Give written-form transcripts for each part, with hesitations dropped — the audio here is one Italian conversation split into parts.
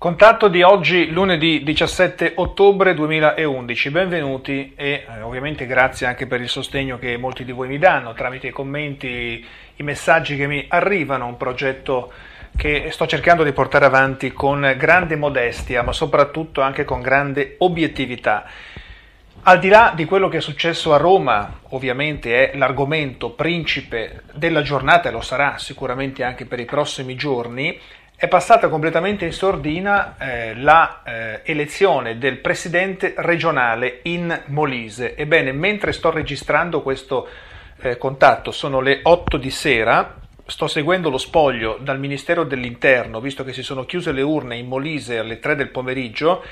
Contatto di oggi, lunedì 17 ottobre 2011, benvenuti e ovviamente grazie anche per il sostegno che molti di voi mi danno tramite i commenti, i messaggi che mi arrivano, un progetto che sto cercando di portare avanti con grande modestia ma soprattutto anche con grande obiettività. Al di là di quello che è successo a Roma, ovviamente è l'argomento principe della giornata e lo sarà sicuramente anche per i prossimi giorni, è passata completamente in sordina l'elezione del presidente regionale in Molise. Ebbene, mentre sto registrando questo contatto, sono le 8 di sera, sto seguendo lo spoglio dal Ministero dell'Interno, visto che si sono chiuse le urne in Molise alle 3 del pomeriggio,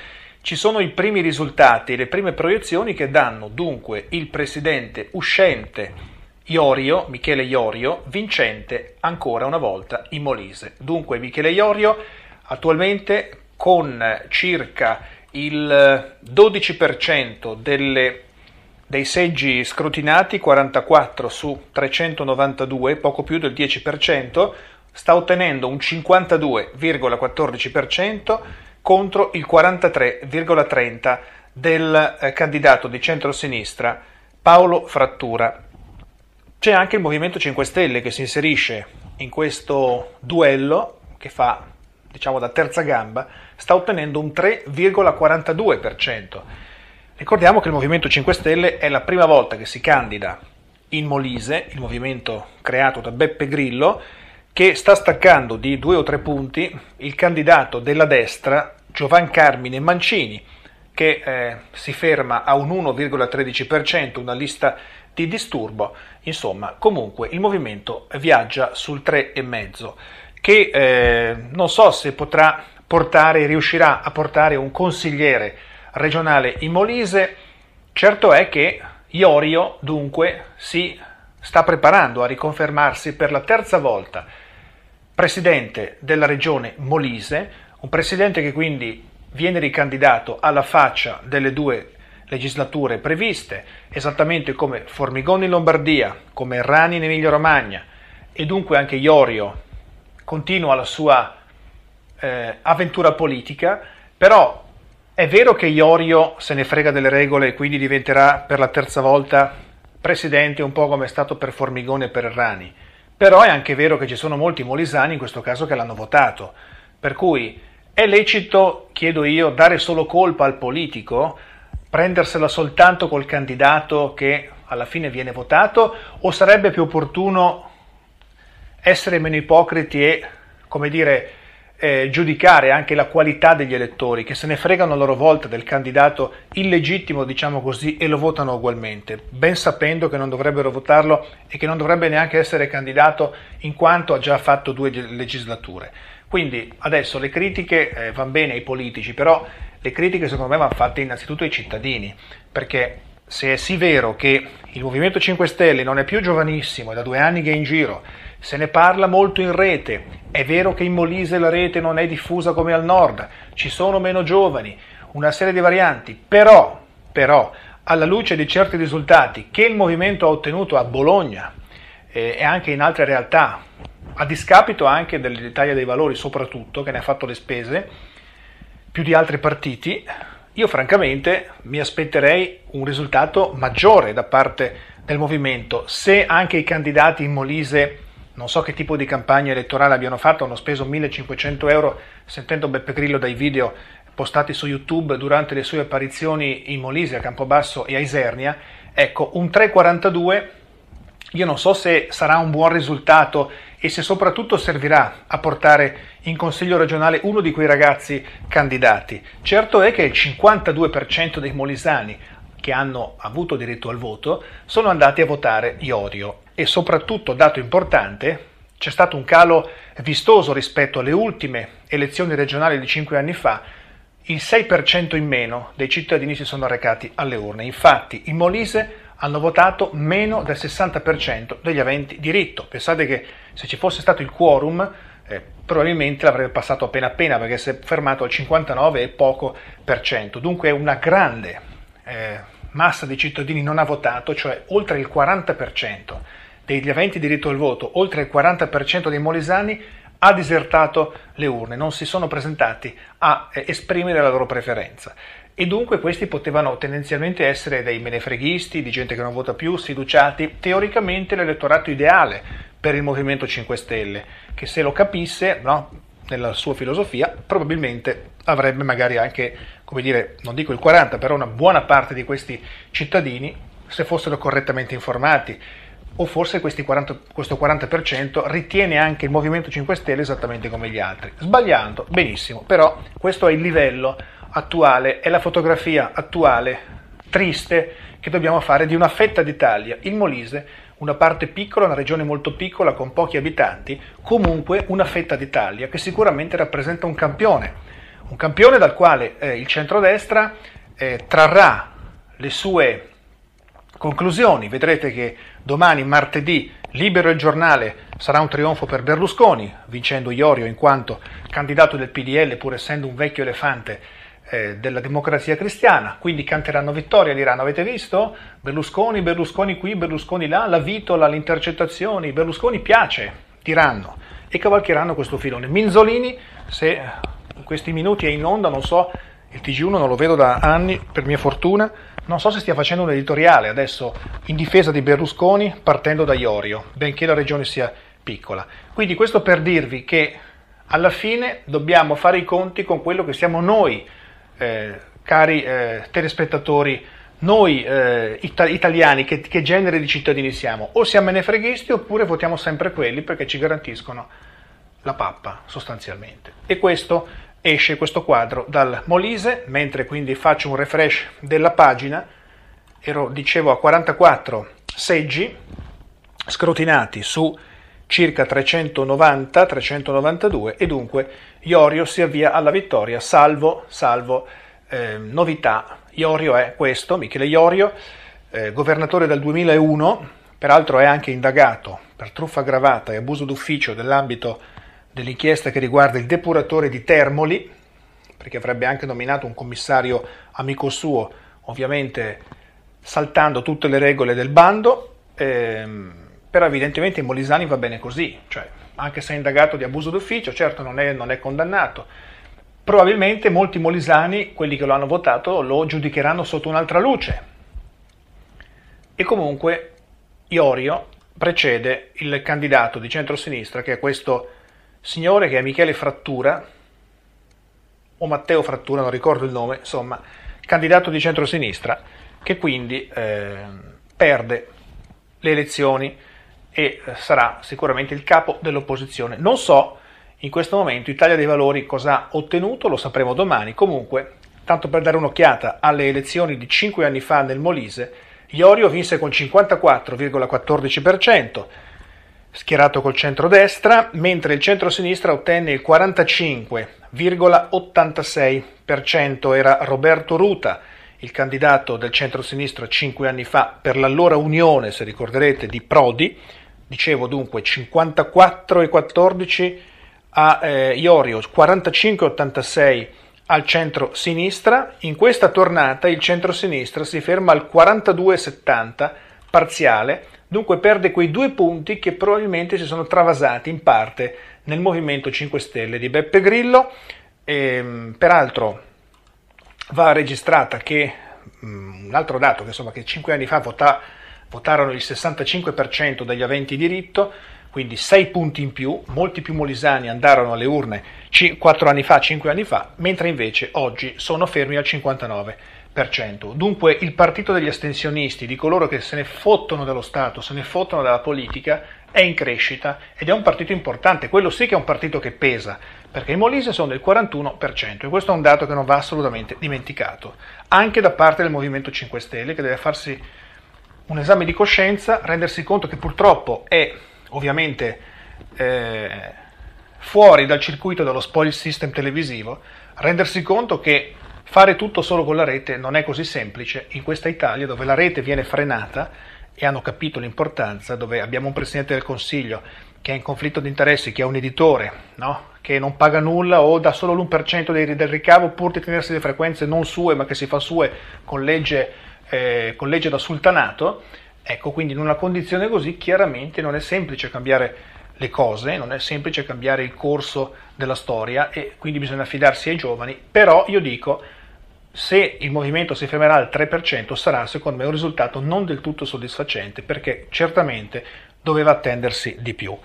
ci sono i primi risultati, le prime proiezioni che danno dunque il presidente uscente Iorio, Michele Iorio, vincente ancora una volta in Molise. Dunque Michele Iorio attualmente con circa il 12% dei seggi scrutinati, 44 su 392, poco più del 10%, sta ottenendo un 52,14% contro il 43,30% del candidato di centrosinistra Paolo Frattura. C'è anche il Movimento 5 Stelle che si inserisce in questo duello, che fa, diciamo, da terza gamba, sta ottenendo un 3,42%. Ricordiamo che il Movimento 5 Stelle è la prima volta che si candida in Molise, il movimento creato da Beppe Grillo, che sta staccando di 2 o 3 punti il candidato della destra, Giovan Carmine Mancini, che si ferma a un 1,13%, una lista di disturbo. Insomma, comunque il movimento viaggia sul 3,5%, che non so se potrà portare, riuscirà a portare un consigliere regionale in Molise. Certo è che Iorio dunque si sta preparando a riconfermarsi per la terza volta presidente della regione Molise, un presidente che quindi viene ricandidato alla faccia delle 2 legislature previste, esattamente come Formigoni in Lombardia, come Errani in Emilia-Romagna, e dunque anche Iorio continua la sua avventura politica. Però è vero che Iorio se ne frega delle regole e quindi diventerà per la terza volta presidente, un po' come è stato per Formigoni e per Errani, però è anche vero che ci sono molti molisani in questo caso che l'hanno votato, per cui è lecito, chiedo io, dare solo colpa al politico, prendersela soltanto col candidato che alla fine viene votato, o sarebbe più opportuno essere meno ipocriti e, come dire, giudicare anche la qualità degli elettori che se ne fregano a loro volta del candidato illegittimo, diciamo così, e lo votano ugualmente, ben sapendo che non dovrebbero votarlo e che non dovrebbe neanche essere candidato in quanto ha già fatto 2 legislature. Quindi adesso le critiche vanno bene ai politici, però le critiche secondo me vanno fatte innanzitutto ai cittadini, perché se è sì vero che il Movimento 5 Stelle non è più giovanissimo, è da 2 anni che è in giro, se ne parla molto in rete, è vero che in Molise la rete non è diffusa come al nord, ci sono meno giovani, una serie di varianti, però alla luce di certi risultati che il Movimento ha ottenuto a Bologna e anche in altre realtà, a discapito anche dell'Italia dei Valori soprattutto, che ne ha fatto le spese, più di altri partiti, io francamente mi aspetterei un risultato maggiore da parte del movimento, se anche i candidati in Molise, non so che tipo di campagna elettorale abbiano fatto, hanno speso 1.500 euro, sentendo Beppe Grillo dai video postati su YouTube durante le sue apparizioni in Molise, a Campobasso e a Isernia, ecco, un 3,42 io non so se sarà un buon risultato e se soprattutto servirà a portare in Consiglio regionale uno di quei ragazzi candidati. Certo è che il 52% dei molisani che hanno avuto diritto al voto sono andati a votare Iorio e soprattutto, dato importante, c'è stato un calo vistoso rispetto alle ultime elezioni regionali di 5 anni fa, il 6% in meno dei cittadini si sono recati alle urne. Infatti in Molise hanno votato meno del 60% degli aventi diritto. Pensate che se ci fosse stato il quorum probabilmente l'avrebbe passato appena appena, perché si è fermato al 59% e poco. Dunque una grande massa di cittadini non ha votato, cioè oltre il 40% degli aventi diritto al voto, oltre il 40% dei molisani ha disertato le urne, non si sono presentati a esprimere la loro preferenza. E dunque questi potevano tendenzialmente essere dei menefreghisti, di gente che non vota più, sfiduciati, teoricamente l'elettorato ideale per il Movimento 5 Stelle, che se lo capisse, no, nella sua filosofia, probabilmente avrebbe magari anche, come dire, non dico il 40, però una buona parte di questi cittadini, se fossero correttamente informati, o forse questo 40% ritiene anche il Movimento 5 Stelle esattamente come gli altri. Sbagliando, benissimo, però questo è il livello attuale, è la fotografia attuale, triste, che dobbiamo fare di una fetta d'Italia, il Molise, una parte piccola, una regione molto piccola con pochi abitanti, comunque una fetta d'Italia che sicuramente rappresenta un campione dal quale il centrodestra trarrà le sue conclusioni. Vedrete che domani, martedì, Libero il Giornale sarà un trionfo per Berlusconi, vincendo Iorio in quanto candidato del PDL, pur essendo un vecchio elefante della Democrazia Cristiana, quindi canteranno vittoria, diranno: avete visto? Berlusconi, Berlusconi qui, Berlusconi là, la vitola, le intercettazioni, Berlusconi piace, diranno, e cavalcheranno questo filone. Minzolini, se in questi minuti è in onda, non so, il TG1 non lo vedo da anni, per mia fortuna, non so se stia facendo un editoriale adesso in difesa di Berlusconi partendo da Iorio, benché la regione sia piccola. Quindi questo per dirvi che alla fine dobbiamo fare i conti con quello che siamo noi, cari telespettatori, noi italiani, che genere di cittadini siamo? O siamo menefreghisti oppure votiamo sempre quelli perché ci garantiscono la pappa sostanzialmente. E questo esce, questo quadro, dal Molise, mentre quindi faccio un refresh della pagina. Dicevo a 44 seggi scrutinati su circa 390, 392, e dunque Iorio si avvia alla vittoria, salvo novità. Iorio è questo, Michele Iorio, governatore dal 2001, peraltro è anche indagato per truffa aggravata e abuso d'ufficio nell'ambito dell'inchiesta che riguarda il depuratore di Termoli, perché avrebbe anche nominato un commissario amico suo, ovviamente saltando tutte le regole del bando, però evidentemente i molisani va bene così, cioè anche se è indagato di abuso d'ufficio, certo non è condannato. Probabilmente molti molisani, quelli che lo hanno votato, lo giudicheranno sotto un'altra luce. E comunque Iorio precede il candidato di centrosinistra, che è questo signore, che è Michele Frattura, o Matteo Frattura, non ricordo il nome, insomma, candidato di centrosinistra, che quindi perde le elezioni e sarà sicuramente il capo dell'opposizione. Non so in questo momento Italia dei Valori cosa ha ottenuto, lo sapremo domani. Comunque, tanto per dare un'occhiata alle elezioni di 5 anni fa nel Molise, Iorio vinse con 54,14%, schierato col centrodestra, mentre il centrosinistra ottenne il 45,86%. Era Roberto Ruta, il candidato del centrosinistra 5 anni fa per l'allora Unione, se ricorderete, di Prodi. Dicevo dunque 54,14 a Iorio, 45,86 al centrosinistra. In questa tornata il centrosinistra si ferma al 42,70 parziale, dunque perde quei 2 punti che probabilmente si sono travasati in parte nel Movimento 5 Stelle di Beppe Grillo. Peraltro va registrata che un altro dato, che 5 anni fa votarono il 65% degli aventi diritto, quindi 6 punti in più, molti più molisani andarono alle urne 5 anni fa, mentre invece oggi sono fermi al 59%. Dunque il partito degli astensionisti, di coloro che se ne fottono dello Stato, se ne fottono dalla politica, è in crescita ed è un partito importante, quello sì che è un partito che pesa, perché i Molise sono del 41%, e questo è un dato che non va assolutamente dimenticato, anche da parte del Movimento 5 Stelle, che deve farsi un esame di coscienza, rendersi conto che purtroppo è ovviamente fuori dal circuito dello spoil system televisivo, rendersi conto che fare tutto solo con la rete non è così semplice in questa Italia dove la rete viene frenata, e hanno capito l'importanza, dove abbiamo un Presidente del Consiglio che è in conflitto di interessi, che è un editore, no? Che non paga nulla o dà solo l'1% del ricavo pur di tenersi le frequenze non sue ma che si fa sue con legge da sultanato. Ecco, quindi in una condizione così chiaramente non è semplice cambiare le cose, non è semplice cambiare il corso della storia e quindi bisogna affidarsi ai giovani, però io dico, se il movimento si fermerà al 3% sarà secondo me un risultato non del tutto soddisfacente, perché certamente doveva attendersi di più.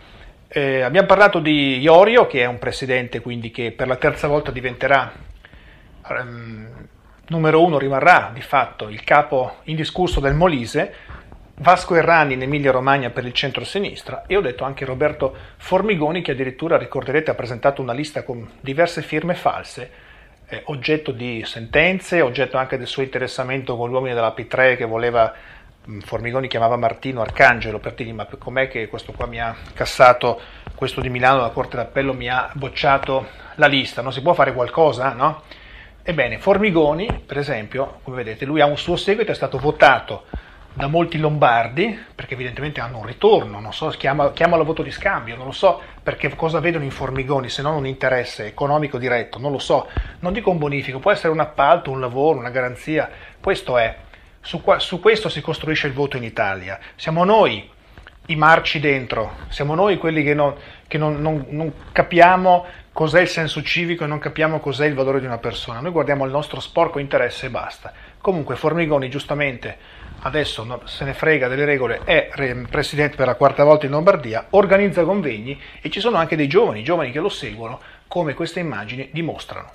Abbiamo parlato di Iorio, che è un presidente quindi che per la terza volta diventerà numero uno, rimarrà di fatto il capo indiscusso del Molise, Vasco Errani in Emilia Romagna per il centro-sinistra e ho detto anche Roberto Formigoni, che addirittura ricorderete ha presentato una lista con diverse firme false, oggetto di sentenze, oggetto anche del suo interessamento con gli uomini della P3 che voleva... Formigoni chiamava Martino Arcangelo per dirgli: ma com'è che questo qua mi ha cassato, questo di Milano, la Corte d'Appello mi ha bocciato la lista, non si può fare qualcosa, no? Ebbene, Formigoni, per esempio, come vedete, lui ha un suo seguito, è stato votato da molti lombardi, perché evidentemente hanno un ritorno, non so, chiamalo voto di scambio, non lo so, perché cosa vedono in Formigoni se non un interesse economico diretto, non lo so, non dico un bonifico, può essere un appalto, un lavoro, una garanzia, questo è. Su questo si costruisce il voto in Italia, siamo noi i marci dentro, siamo noi quelli che non capiamo cos'è il senso civico e non capiamo cos'è il valore di una persona, noi guardiamo il nostro sporco interesse e basta. Comunque Formigoni giustamente adesso se ne frega delle regole, è presidente per la quarta volta in Lombardia, organizza convegni e ci sono anche dei giovani che lo seguono, come queste immagini dimostrano.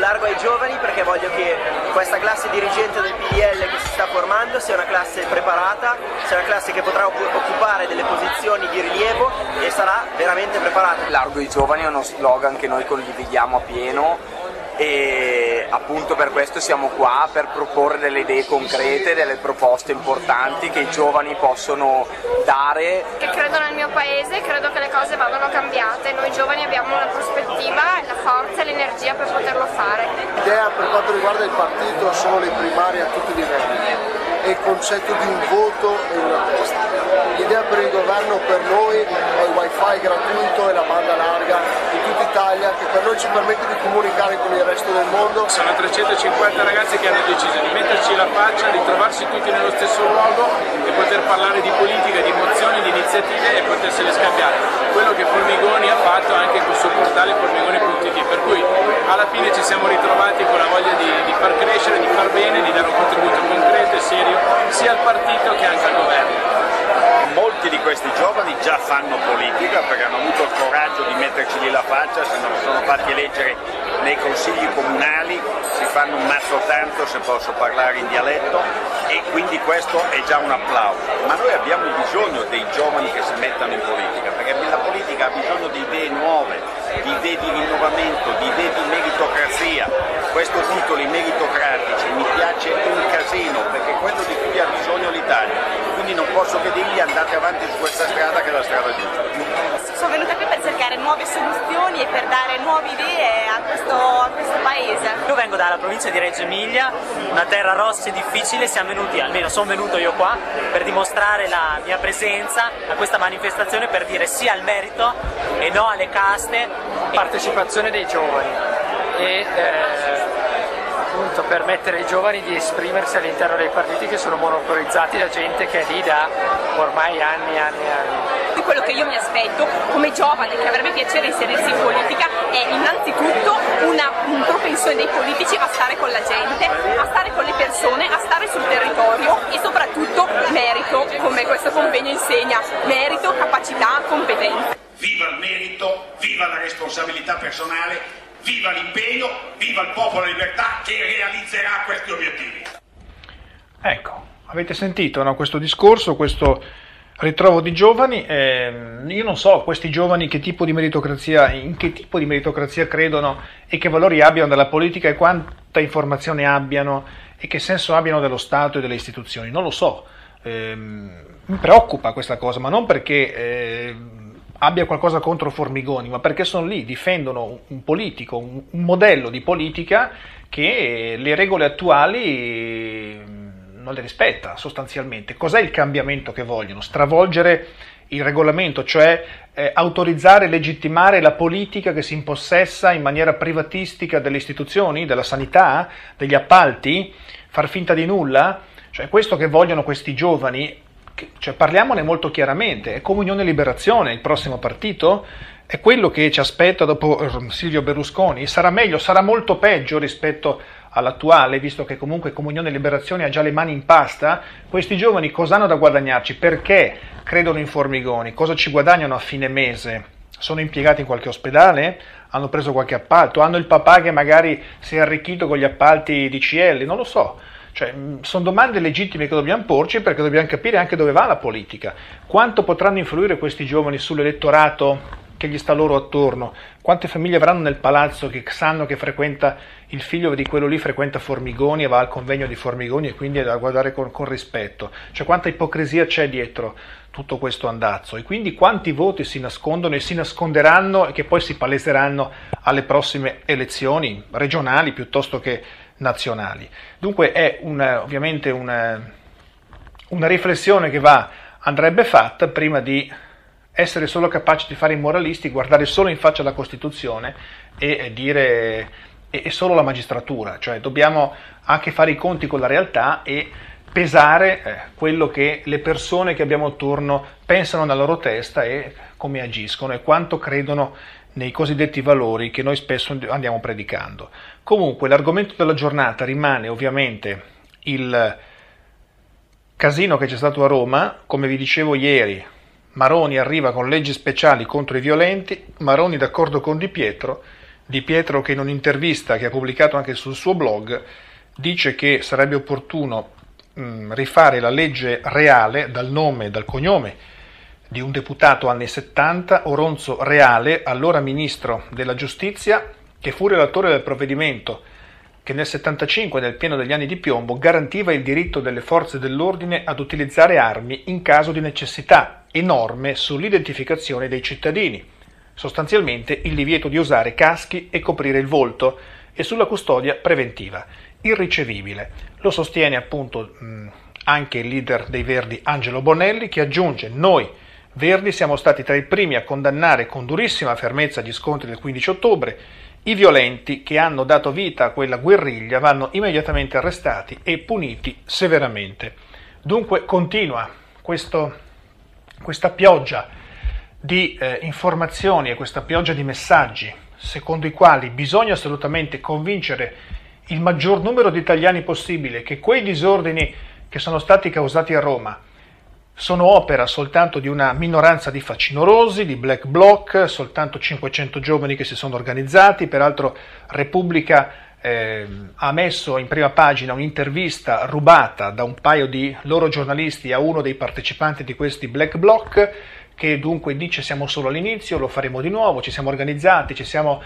Largo ai giovani perché voglio che questa classe dirigente del PDL che si sta formando sia una classe preparata, sia una classe che potrà occupare delle posizioni di rilievo e sarà veramente preparata. Largo ai giovani è uno slogan che noi condividiamo a pieno e appunto per questo siamo qua, per proporre delle idee concrete, delle proposte importanti che i giovani possono dare. Che credo nel mio paese, credo che le cose vadano cambiate, noi giovani abbiamo una prospettiva, la forza e l'energia per poterlo fare. L'idea per quanto riguarda il partito sono le primarie a tutti i livelli, è il concetto di un voto e una testa. L'idea per il governo per noi è il wifi gratuito e la banda larga in tutta Italia, che per noi ci permette di comunicare con il resto del mondo. Sono 350 ragazzi che hanno deciso di metterci la faccia, di trovarsi tutti nello stesso luogo e poter parlare di politica, di emozioni, di iniziative e potersele scambiare. Quello che Formigoni ha fatto anche col suo portale formigoni.it, per cui alla fine ci siamo ritrovati con la voglia di far crescere, di far bene, di dare un contributo concreto e serio sia al partito che anche al governo. Molti di questi giovani già fanno politica perché hanno avuto il coraggio di metterci lì la faccia, se non sono fatti eleggere nei consigli comunali si fanno un mazzo tanto, se posso parlare in dialetto, e quindi questo è già un applauso. Ma noi abbiamo bisogno dei giovani che si mettano in politica, perché la politica ha bisogno di idee nuove, di idee di rinnovamento, di idee di meritocrazia. Questo titoli meritocratici mi piace un casino, perché è quello di cui ha bisogno l'Italia. Quindi non posso che dirgli: andate avanti su questa strada che è la strada giusta. Sono venuta qui per cercare nuove soluzioni e per dare nuove idee a questo paese. Io vengo dalla provincia di Reggio Emilia, una terra rossa e difficile, siamo venuti, almeno sono venuto io qua, per dimostrare la mia presenza a questa manifestazione, per dire sì al merito e no alle caste. Partecipazione dei giovani e appunto permettere ai giovani di esprimersi all'interno dei partiti che sono monopolizzati da gente che è lì da ormai anni e anni e anni. Quello che io mi aspetto come giovane che avrebbe piacere inserirsi in politica è innanzitutto una propensione dei politici a stare con la gente, a stare con le persone, a stare sul territorio e soprattutto merito, come questo convegno insegna, merito, capacità, competenza. Viva il merito, viva la responsabilità personale, viva l'impegno, viva il popolo e la libertà che realizzerà questi obiettivi. Ecco, avete sentito, no, questo discorso, questo ritrovo di giovani, io non so questi giovani che tipo di meritocrazia, in che tipo di meritocrazia credono e che valori abbiano della politica e quanta informazione abbiano e che senso abbiano dello Stato e delle istituzioni, non lo so, mi preoccupa questa cosa, ma non perché abbia qualcosa contro Formigoni, ma perché sono lì, difendono un politico, un modello di politica che le regole attuali non le rispetta sostanzialmente. Cos'è il cambiamento che vogliono? Stravolgere il regolamento, cioè autorizzare e legittimare la politica che si impossessa in maniera privatistica delle istituzioni, della sanità, degli appalti, far finta di nulla, Cioè questo che vogliono questi giovani, cioè parliamone molto chiaramente, è come Unione e Liberazione, il prossimo partito, è quello che ci aspetta dopo Silvio Berlusconi, sarà meglio, sarà molto peggio rispetto all'attuale, visto che comunque Comunione e Liberazione ha già le mani in pasta. Questi giovani cosa hanno da guadagnarci? Perché credono in Formigoni? Cosa ci guadagnano a fine mese? Sono impiegati in qualche ospedale? Hanno preso qualche appalto? Hanno il papà che magari si è arricchito con gli appalti di CL? Non lo so. Cioè, sono domande legittime che dobbiamo porci, perché dobbiamo capire anche dove va la politica. Quanto potranno influire questi giovani sull'elettorato che gli sta loro attorno? Quante famiglie avranno nel palazzo che sanno che frequenta il figlio di quello lì, frequenta Formigoni e va al convegno di Formigoni e quindi è da guardare con rispetto? Cioè quanta ipocrisia c'è dietro tutto questo andazzo, e quindi quanti voti si nascondono e si nasconderanno e che poi si paleseranno alle prossime elezioni regionali piuttosto che nazionali. Dunque è ovviamente una riflessione che andrebbe fatta prima di essere solo capaci di fare i moralisti, guardare solo in faccia la Costituzione e dire è solo la magistratura. Cioè dobbiamo anche fare i conti con la realtà e pesare quello che le persone che abbiamo attorno pensano nella loro testa e come agiscono e quanto credono nei cosiddetti valori che noi spesso andiamo predicando. Comunque l'argomento della giornata rimane ovviamente il casino che c'è stato a Roma. Come vi dicevo ieri, Maroni arriva con leggi speciali contro i violenti, Maroni d'accordo con Di Pietro che in un'intervista che ha pubblicato anche sul suo blog dice che sarebbe opportuno rifare la legge Reale dal nome e dal cognome di un deputato anni 70, Oronzo Reale, allora ministro della giustizia, che fu relatore del provvedimento che nel 75, nel pieno degli anni di piombo, garantiva il diritto delle forze dell'ordine ad utilizzare armi in caso di necessità e norme sull'identificazione dei cittadini, sostanzialmente il divieto di usare caschi e coprire il volto, e sulla custodia preventiva, irricevibile. Lo sostiene appunto anche il leader dei Verdi Angelo Bonelli, che aggiunge: noi Verdi siamo stati tra i primi a condannare con durissima fermezza gli scontri del 15 ottobre, i violenti che hanno dato vita a quella guerriglia vanno immediatamente arrestati e puniti severamente. Dunque continua questa pioggia di informazioni e questa pioggia di messaggi secondo i quali bisogna assolutamente convincere il maggior numero di italiani possibile che quei disordini che sono stati causati a Roma sono opera soltanto di una minoranza di facinorosi, di black bloc, soltanto 500 giovani che si sono organizzati. Peraltro Repubblica ha messo in prima pagina un'intervista rubata da un paio di loro giornalisti a uno dei partecipanti di questi black bloc, che dunque dice: siamo solo all'inizio, lo faremo di nuovo, ci siamo organizzati, ci siamo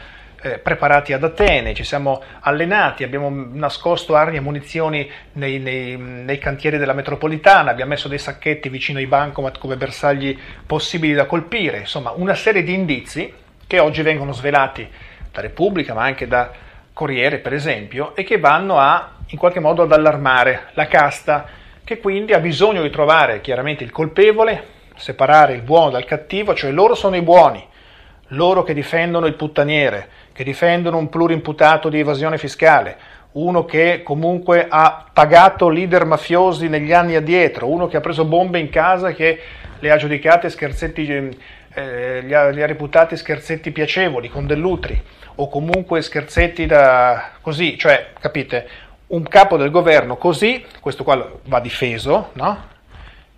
preparati ad Atene, ci siamo allenati, abbiamo nascosto armi e munizioni nei cantieri della metropolitana, abbiamo messo dei sacchetti vicino ai bancomat come bersagli possibili da colpire. Insomma, una serie di indizi che oggi vengono svelati da Repubblica ma anche da Corriere per esempio, e che vanno in qualche modo ad allarmare la casta, che quindi ha bisogno di trovare chiaramente il colpevole, separare il buono dal cattivo. Cioè loro sono i buoni, loro che difendono il puttaniere, che difendono un plurimputato di evasione fiscale, uno che comunque ha pagato leader mafiosi negli anni addietro, uno che ha preso bombe in casa, che le ha giudicate scherzetti, li ha reputati scherzetti piacevoli con dell'Utri, o comunque scherzetti da così, cioè capite, un capo del governo così, questo qua va difeso, no?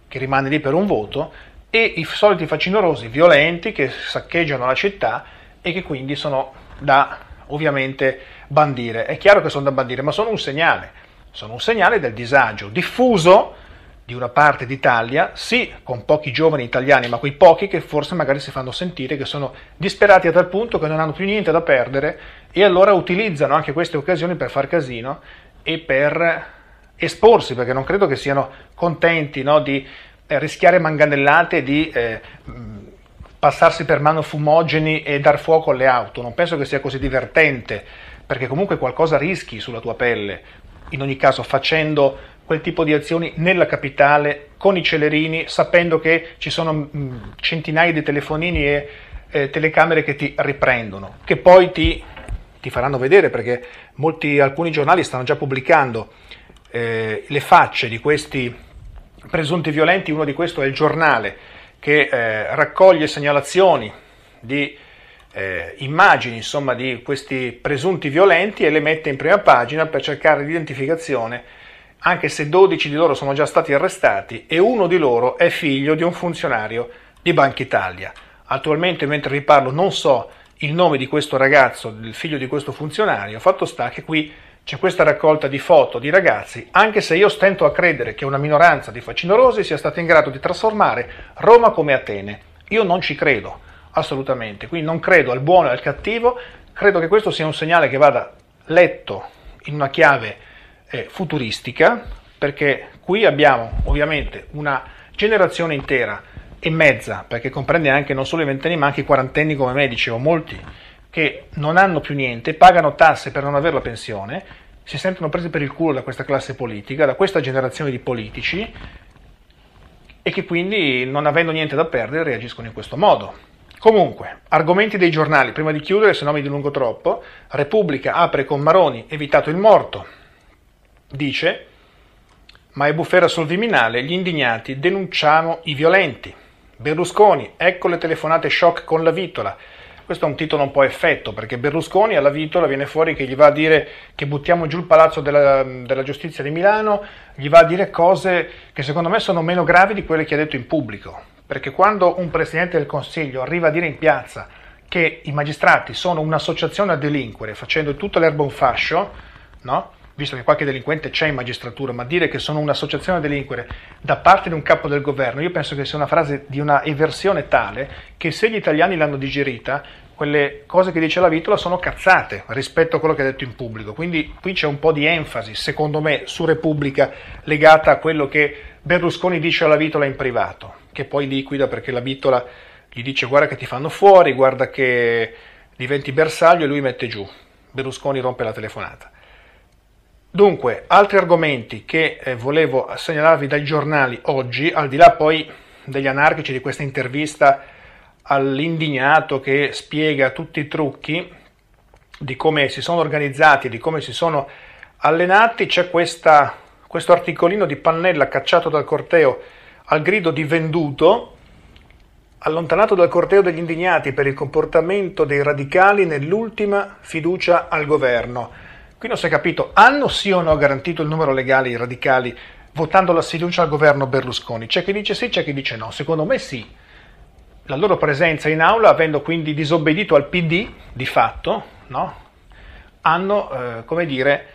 Che rimane lì per un voto, e i soliti facinorosi violenti che saccheggiano la città e che quindi sono da ovviamente bandire. È chiaro che sono da bandire, ma sono un segnale del disagio diffuso di una parte d'Italia, sì, con pochi giovani italiani, ma quei pochi che forse magari si fanno sentire, che sono disperati a tal punto che non hanno più niente da perdere e allora utilizzano anche queste occasioni per far casino e per esporsi, perché non credo che siano contenti, no, di rischiare manganellate, di passarsi per mano fumogeni e dar fuoco alle auto. Non penso che sia così divertente, perché comunque qualcosa rischi sulla tua pelle. In ogni caso, facendo quel tipo di azioni nella capitale, con i celerini, sapendo che ci sono centinaia di telefonini e telecamere che ti riprendono, che poi ti faranno vedere, perché alcuni giornali stanno già pubblicando le facce di questi presunti violenti. Uno di questi è il Giornale, che raccoglie segnalazioni di immagini, insomma, di questi presunti violenti e le mette in prima pagina per cercare l'identificazione, anche se 12 di loro sono già stati arrestati e uno di loro è figlio di un funzionario di Banca Italia. Attualmente, mentre vi parlo, non so il nome di questo ragazzo, del figlio di questo funzionario. Fatto sta che qui c'è questa raccolta di foto di ragazzi, anche se io stento a credere che una minoranza di facinorosi sia stata in grado di trasformare Roma come Atene. Io non ci credo, assolutamente. Quindi non credo al buono e al cattivo, credo che questo sia un segnale che vada letto in una chiave futuristica, perché qui abbiamo ovviamente una generazione intera e mezza, perché comprende anche non solo i ventenni ma anche i quarantenni come me, dicevo, molti che non hanno più niente, pagano tasse per non avere la pensione, si sentono presi per il culo da questa classe politica, da questa generazione di politici, e che quindi, non avendo niente da perdere, reagiscono in questo modo. Comunque, argomenti dei giornali, prima di chiudere, se no mi dilungo troppo. Repubblica apre con Maroni, evitato il morto, dice: ma è bufera sul Viminale, gli indignati, denunciamo i violenti. Berlusconi, ecco le telefonate shock con la Vitola. Questo è un titolo un po' effetto, perché Berlusconi alla Vitola viene fuori che gli va a dire che buttiamo giù il palazzo della giustizia di Milano, gli va a dire cose che secondo me sono meno gravi di quelle che ha detto in pubblico, perché quando un Presidente del Consiglio arriva a dire in piazza che i magistrati sono un'associazione a delinquere, facendo tutta l'erba un fascio, no? Visto che qualche delinquente c'è in magistratura, ma dire che sono un'associazione a delinquere da parte di un capo del governo, io penso che sia una frase di una eversione tale che, se gli italiani l'hanno digerita, quelle cose che dice la Vitola sono cazzate rispetto a quello che ha detto in pubblico. Quindi qui c'è un po' di enfasi, secondo me, su Repubblica, legata a quello che Berlusconi dice alla Vitola in privato, che poi liquida, perché la Vitola gli dice: guarda che ti fanno fuori, guarda che diventi bersaglio, e lui mette giù. Berlusconi rompe la telefonata. Dunque, altri argomenti che volevo segnalarvi dai giornali oggi, al di là poi degli anarchici, di questa intervista all'indignato che spiega tutti i trucchi di come si sono organizzati, di come si sono allenati, c'è questo articolino di Pannella, cacciato dal corteo al grido di venduto, allontanato dal corteo degli indignati per il comportamento dei radicali nell'ultima fiducia al governo. Qui non si è capito, hanno sì o no garantito il numero legale i radicali votando la sfiducia al governo Berlusconi? C'è chi dice sì, c'è chi dice no. Secondo me sì. La loro presenza in aula, avendo quindi disobbedito al PD, di fatto, no? Hanno, come dire,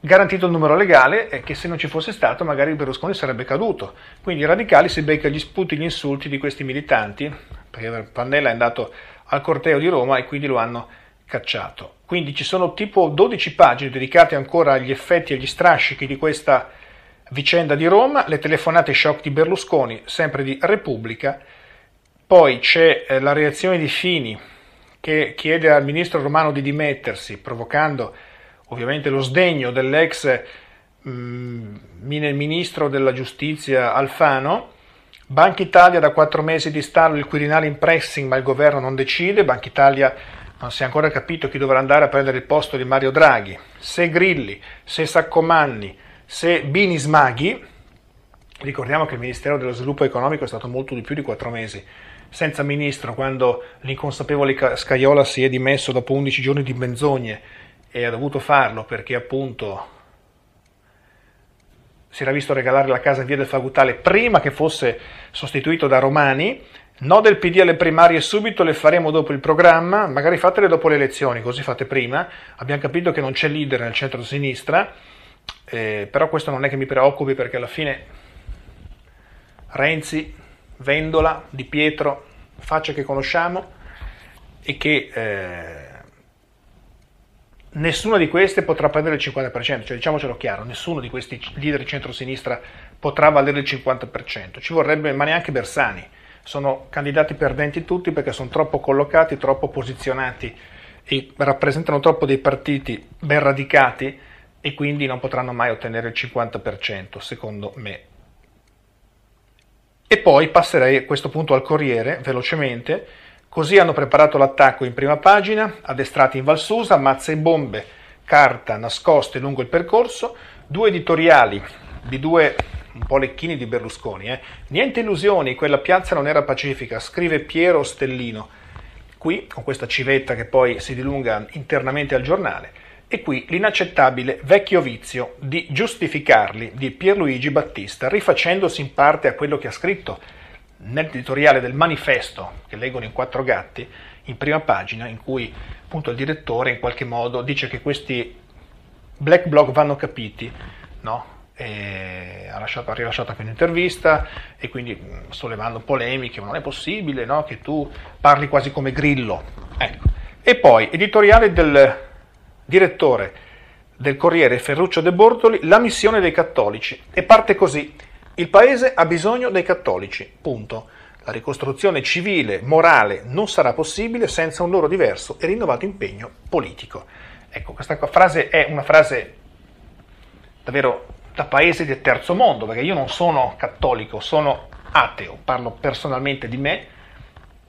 garantito il numero legale, e che se non ci fosse stato magari Berlusconi sarebbe caduto. Quindi i radicali si beccano gli sputi, gli insulti di questi militanti, perché Pannella è andato al corteo di Roma e quindi lo hanno cacciato. Quindi ci sono tipo 12 pagine dedicate ancora agli effetti e agli strascichi di questa vicenda di Roma, le telefonate shock di Berlusconi, sempre di Repubblica. Poi c'è la reazione di Fini, che chiede al ministro Romano di dimettersi, provocando ovviamente lo sdegno dell'ex ministro della giustizia Alfano. Banca Italia, da 4 mesi di stallo, il Quirinale in pressing, ma il governo non decide. Banca Italia, non si è ancora capito chi dovrà andare a prendere il posto di Mario Draghi, se Grilli, se Saccomanni, se Bini Smaghi. Ricordiamo che il Ministero dello Sviluppo Economico è stato molto di più di 4 mesi senza ministro, quando l'inconsapevole Scaiola si è dimesso dopo 11 giorni di menzogne, e ha dovuto farlo perché appunto si era visto regalare la casa in via del Fagutale prima che fosse sostituito da Romani. No del PD alle primarie subito, le faremo dopo il programma, magari fatele dopo le elezioni, così fate prima. Abbiamo capito che non c'è leader nel centro-sinistra, però questo non è che mi preoccupi, perché alla fine Renzi, Vendola, Di Pietro, facce che conosciamo, e che nessuna di queste potrà prendere il 50%, cioè diciamocelo chiaro, nessuno di questi leader di centro-sinistra potrà valere il 50%, ci vorrebbe, ma neanche Bersani. Sono candidati perdenti tutti, perché sono troppo collocati, troppo posizionati e rappresentano troppo dei partiti ben radicati, e quindi non potranno mai ottenere il 50%, secondo me. E poi passerei a questo punto al Corriere, velocemente. Così hanno preparato l'attacco in prima pagina, addestrati in Valsusa, mazze e bombe, carta nascoste lungo il percorso. Due editoriali di due un po' lecchini di Berlusconi. Niente illusioni, quella piazza non era pacifica, scrive Piero Stellino, qui con questa civetta che poi si dilunga internamente al giornale, e qui l'inaccettabile vecchio vizio di giustificarli di Pierluigi Battista, rifacendosi in parte a quello che ha scritto nell'editoriale del Manifesto, che leggono in quattro gatti, in prima pagina, in cui appunto il direttore in qualche modo dice che questi black bloc vanno capiti, no? E ha rilasciato anche un'intervista e quindi sollevando polemiche, ma non è possibile, no? Che tu parli quasi come Grillo. Ecco. E poi, editoriale del direttore del Corriere Ferruccio De Bortoli, la missione dei cattolici, e parte così: il paese ha bisogno dei cattolici, punto. La ricostruzione civile, morale, non sarà possibile senza un loro diverso e rinnovato impegno politico. Ecco, questa frase è una frase davvero da paese del terzo mondo, perché io non sono cattolico, sono ateo, parlo personalmente di me,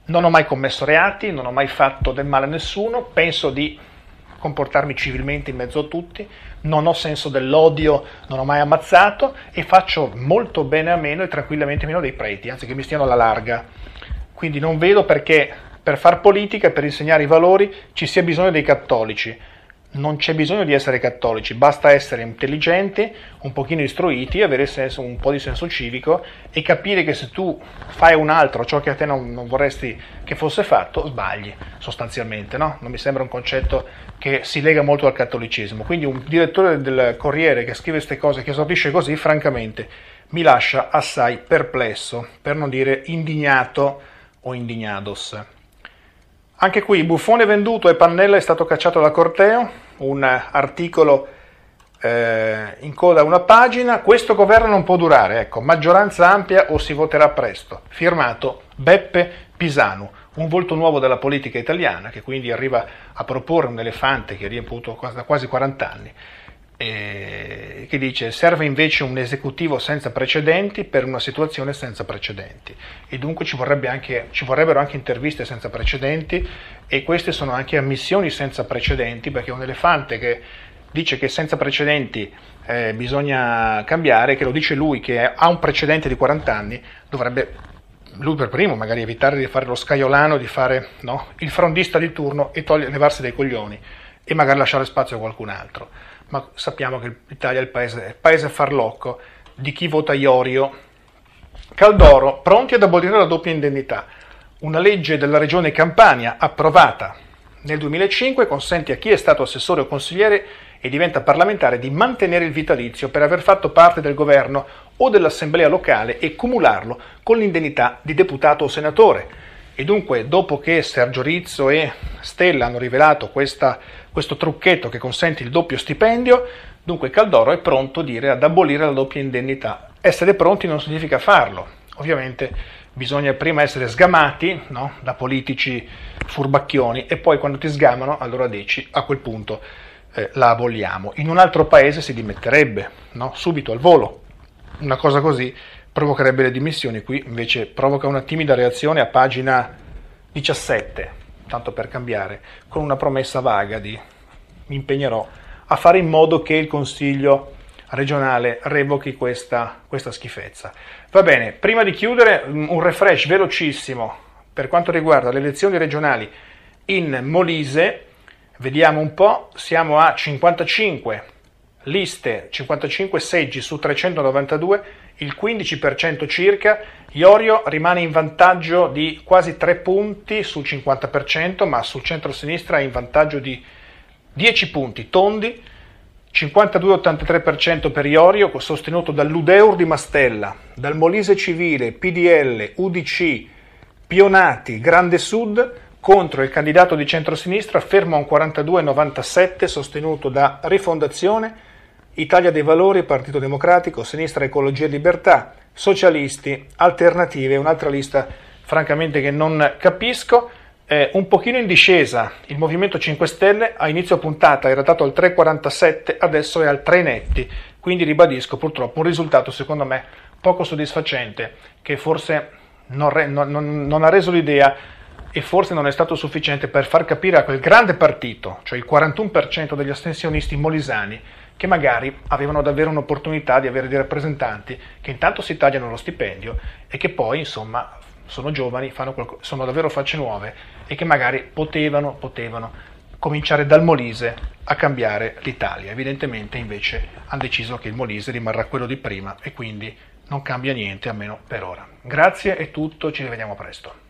non ho mai commesso reati, non ho mai fatto del male a nessuno, penso di comportarmi civilmente in mezzo a tutti, non ho senso dell'odio, non ho mai ammazzato e faccio molto bene a meno e tranquillamente meno dei preti, anzi che mi stiano alla larga. Quindi non vedo perché per far politica, per insegnare i valori, ci sia bisogno dei cattolici. Non c'è bisogno di essere cattolici, basta essere intelligenti, un pochino istruiti, avere senso, un po' di senso civico e capire che se tu fai un altro ciò che a te non vorresti che fosse fatto, sbagli sostanzialmente, no? Non mi sembra un concetto che si lega molto al cattolicesimo. Quindi un direttore del Corriere che scrive queste cose, che esordisce così, francamente mi lascia assai perplesso, per non dire indignato o indignados. Anche qui, buffone venduto e Pannella è stato cacciato da corteo, un articolo in coda a una pagina, questo governo non può durare, ecco, maggioranza ampia o si voterà presto, firmato Beppe Pisanu, un volto nuovo della politica italiana, che quindi arriva a proporre un elefante che è riemputo da quasi 40 anni, che dice serve invece un esecutivo senza precedenti per una situazione senza precedenti e dunque ci vorrebbero anche interviste senza precedenti e queste sono anche ammissioni senza precedenti, perché un elefante che dice che senza precedenti bisogna cambiare, che lo dice lui che ha un precedente di 40 anni, dovrebbe lui per primo magari evitare di fare lo scaiolano, di fare, no, il frondista di turno e levarsi dai coglioni e magari lasciare spazio a qualcun altro. Ma sappiamo che l'Italia è il paese farlocco di chi vota Iorio. Caldoro, pronti ad abolire la doppia indennità. Una legge della regione Campania, approvata nel 2005, consente a chi è stato assessore o consigliere e diventa parlamentare di mantenere il vitalizio per aver fatto parte del governo o dell'assemblea locale e cumularlo con l'indennità di deputato o senatore. E dunque, dopo che Sergio Rizzo e Stella hanno rivelato questo trucchetto che consente il doppio stipendio, dunque Caldoro è pronto ad abolire la doppia indennità. Essere pronti non significa farlo. Ovviamente bisogna prima essere sgamati, no? Da politici furbacchioni, e poi quando ti sgamano allora dici a quel punto la aboliamo. In un altro paese si dimetterebbe, no? Subito al volo. Una cosa così provocherebbe le dimissioni, qui invece provoca una timida reazione a pagina 17, tanto per cambiare, con una promessa vaga di mi impegnerò a fare in modo che il Consiglio regionale revochi questa schifezza. Va bene, prima di chiudere un refresh velocissimo per quanto riguarda le elezioni regionali in Molise, vediamo un po', siamo a 55 liste, 55 seggi su 392, il 15% circa. Iorio rimane in vantaggio di quasi 3 punti sul 50%, ma sul centro-sinistra è in vantaggio di 10 punti tondi, 52,83% per Iorio, sostenuto dall'Udeur di Mastella, dal Molise Civile, Pdl, UDC, Pionati, Grande Sud, contro il candidato di centro-sinistra fermo a un 42,97%, sostenuto da Rifondazione, Italia dei Valori, Partito Democratico, Sinistra Ecologia e Libertà, Socialisti, Alternative, un'altra lista francamente che non capisco, un pochino in discesa il Movimento 5 Stelle, a inizio puntata era dato al 3,47, adesso è al 3 netti, quindi ribadisco purtroppo un risultato secondo me poco soddisfacente, che forse non ha reso l'idea e forse non è stato sufficiente per far capire a quel grande partito, cioè il 41% degli astensionisti molisani, che magari avevano davvero un'opportunità di avere dei rappresentanti che intanto si tagliano lo stipendio e che poi, insomma, sono giovani, sono davvero facce nuove e che magari potevano cominciare dal Molise a cambiare l'Italia. Evidentemente invece hanno deciso che il Molise rimarrà quello di prima e quindi non cambia niente, almeno per ora. Grazie, è tutto, ci rivediamo presto.